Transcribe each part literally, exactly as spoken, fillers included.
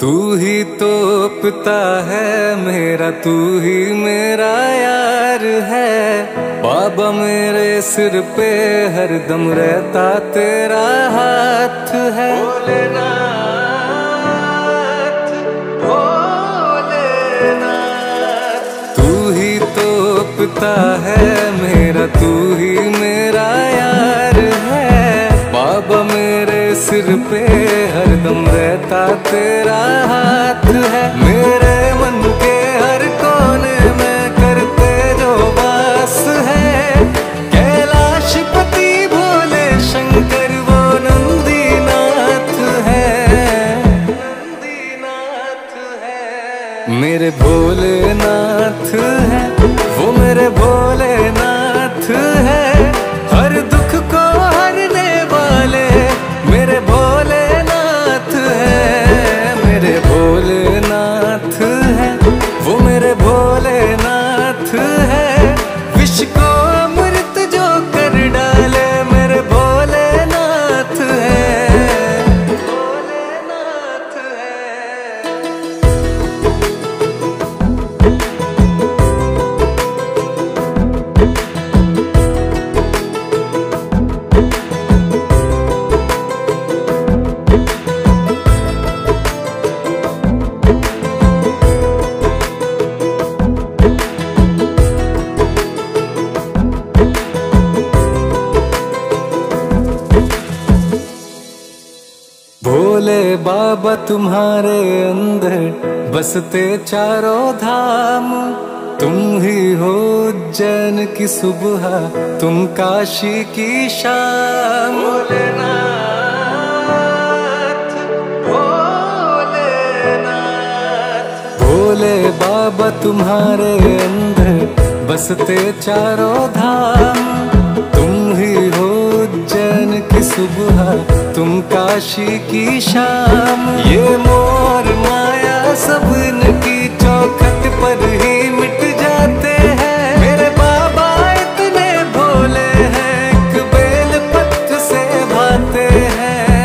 तू ही तोपता है मेरा, तू ही मेरा यार है। बाबा मेरे सिर पे हरदम रहता तेरा हाथ है। भोलेनाथ भोलेनाथ तू ही तोपता है मेरा, तू ही मेरा यार है। बाबा मेरे सिर पे हरदम रहता तेरा हाथ है। मेरे मन के हर कोने में करते जो वास है, कैलाश पति भोले शंकर वो नंदीनाथ है, नंदीनाथ है। मेरे भोलेनाथ है वो, मेरे भोलेनाथ है। हर दुख को हरने वाले मेरे भोलेनाथ है, मेरे भोलेनाथ है वो, मेरे भोलेनाथ है। विश्व को अमृत जो कर डाले मेरे भोलेनाथ है, भोलेनाथ है। भोले बाबा तुम्हारे अंदर बसते चारों धाम, तुम ही हो उज्जैन की सुबह, तुम काशी की शाम। भोलेनाथ भोलेनाथ भोले बाबा तुम्हारे अंदर बसते चारों धाम, तुम ही हो उज्जैन की सुबह, तुम काशी की शाम। ये मोर माया सबन की चौखट पर ही मिट जाते हैं। मेरे बाबा इतने भोले हैं कि बेल पत्र से भाते हैं।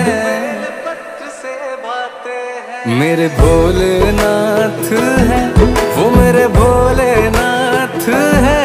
मेरे भोलेनाथ है वो, मेरे भोलेनाथ है।